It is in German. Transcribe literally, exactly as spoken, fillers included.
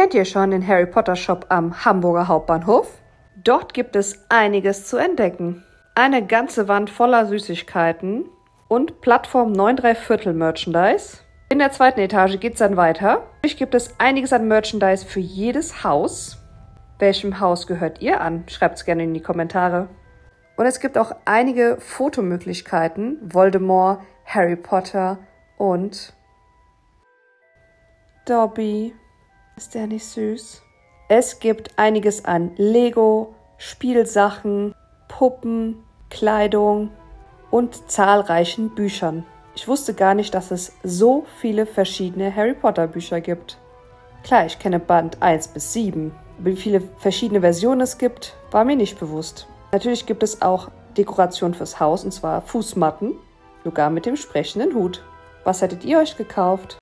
Kennt ihr schon den Harry Potter Shop am Hamburger Hauptbahnhof? Dort gibt es einiges zu entdecken. Eine ganze Wand voller Süßigkeiten und Plattform neun drei Viertel Merchandise. In der zweiten Etage geht es dann weiter. Natürlich gibt es einiges an Merchandise für jedes Haus. Welchem Haus gehört ihr an? Schreibt es gerne in die Kommentare. Und es gibt auch einige Fotomöglichkeiten. Voldemort, Harry Potter und Dobby. Ist der nicht süß? Es gibt einiges an Lego, Spielsachen, Puppen, Kleidung und zahlreichen Büchern. Ich wusste gar nicht, dass es so viele verschiedene Harry Potter Bücher gibt. Klar, ich kenne Band eins bis sieben. Wie viele verschiedene Versionen es gibt, war mir nicht bewusst. Natürlich gibt es auch Dekoration fürs Haus, und zwar Fußmatten, sogar mit dem sprechenden Hut. Was hättet ihr euch gekauft?